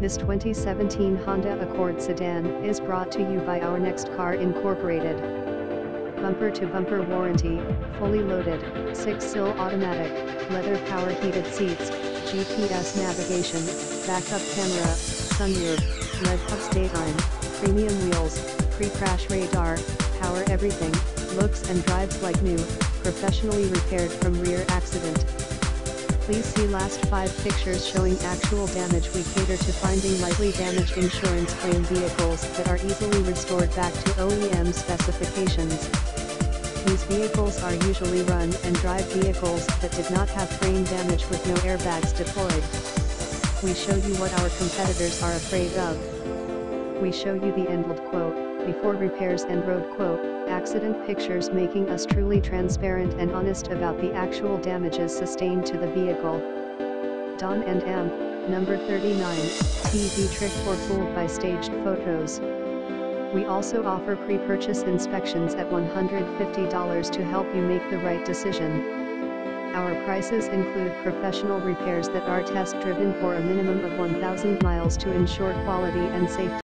This 2017 Honda Accord sedan is brought to you by Our Next Car Incorporated. Bumper-to-bumper warranty, fully loaded, 6-cylinder automatic, leather power heated seats, GPS navigation, backup camera, sunroof, LED daytime, premium wheels, pre-crash radar, power everything, looks and drives like new, professionally repaired from rear accident. Please see last 5 pictures showing actual damage. We cater to finding lightly damaged insurance claim vehicles that are easily restored back to OEM specifications. These vehicles are usually run and drive vehicles that did not have frame damage with no airbags deployed. We show you what our competitors are afraid of. We show you the end quote, before repairs and road quote, accident pictures, making us truly transparent and honest about the actual damages sustained to the vehicle. Don and Am, number 39, TV trick for fooled by staged photos. We also offer pre-purchase inspections at $150 to help you make the right decision. Our prices include professional repairs that are test-driven for a minimum of 1,000 miles to ensure quality and safety.